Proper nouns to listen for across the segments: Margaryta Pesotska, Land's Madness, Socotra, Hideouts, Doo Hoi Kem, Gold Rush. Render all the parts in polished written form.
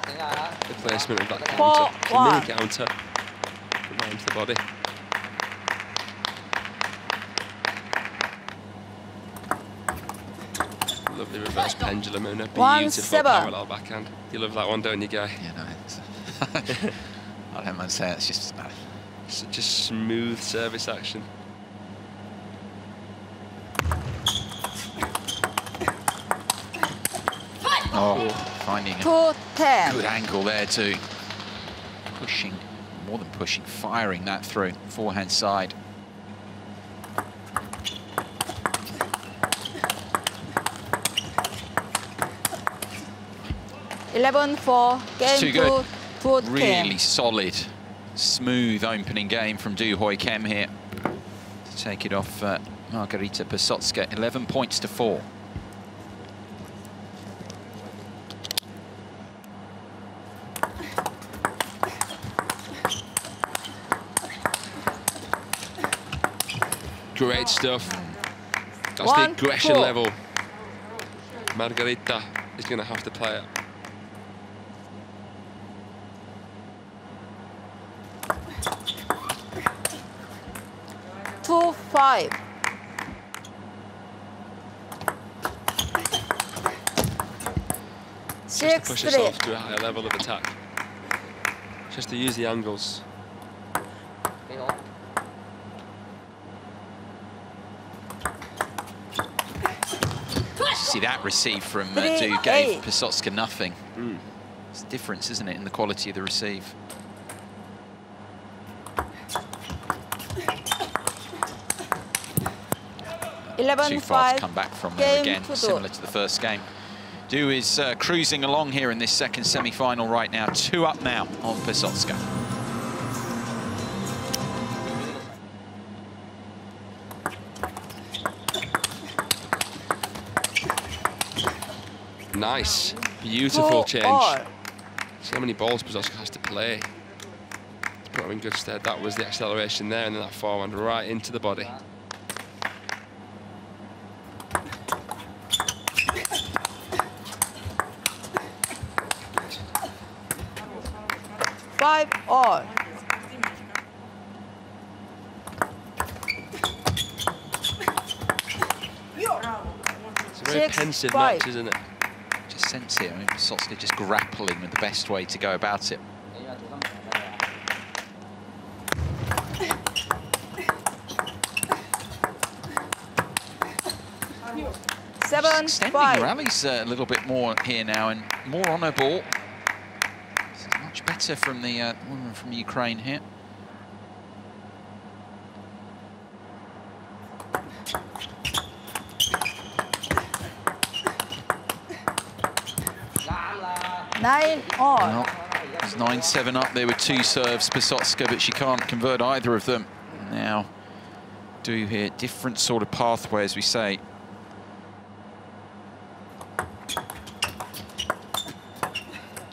The placement of that counter, the mini counter, round the body. Lovely reverse pendulum and a beautiful parallel backhand. You love that one, don't you, Guy? Yeah, no, it's, I don't mind saying it's just such a smooth service action. Oh, finding a good angle there too. Pushing, more than pushing, firing that through forehand side. It's too good. Really solid, smooth opening game from Doo Hoi Kem here. To take it off Margaryta Pesotska, 11 points to 4. Great stuff. That's the aggression level. Margaryta is going to have to play it. Just to push yourself to a higher level of attack. Just to use the angles. See that receive from Doo gave Pesotska nothing. It's a difference, isn't it, in the quality of the receive. Too far to come back from there again, similar to the first game. Doo is cruising along here in this second semi-final right now. 2 up now on Pesotska. Nice, beautiful change. So many balls Pesotska has to play. It's put her in good stead. That was the acceleration there, and then that forehand right into the body. It's a very pensive match, isn't it? Just sense it. I mean, Pesotska just grappling with the best way to go about it. Extending her rallies a little bit more here now, and more on her ball. Better from the woman from Ukraine here. It's 9-7 up there with 2 serves, Pesotska, but she can't convert either of them. Now, Doo here, different sort of pathway, as we say.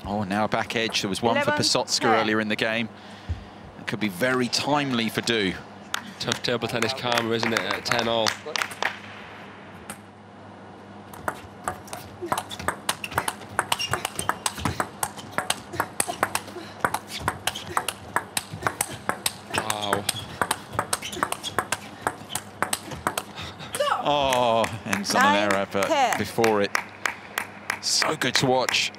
Oh, now back edge. There was one for Pesotska earlier in the game. It could be very timely for Doo. Tough table tennis karma, isn't it, at 10-all? Wow. Oh, and some error, but before it. So good to watch.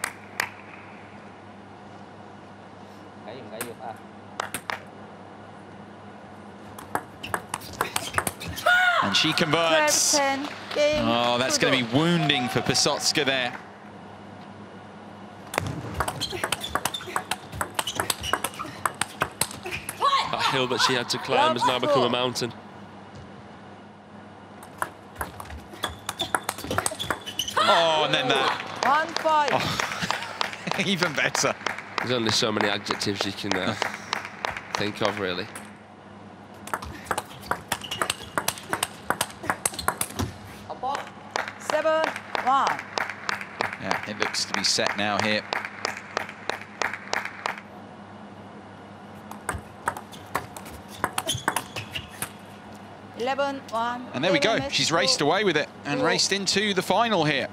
And she converts. Oh, that's going to be wounding for Pesotska there. That hill that she had to climb has now become a mountain. Oh, and then that. Oh, even better. There's only so many adjectives you can think of, really. Yeah, it looks to be set now here. And there we go. She's raced away with it and raced into the final here.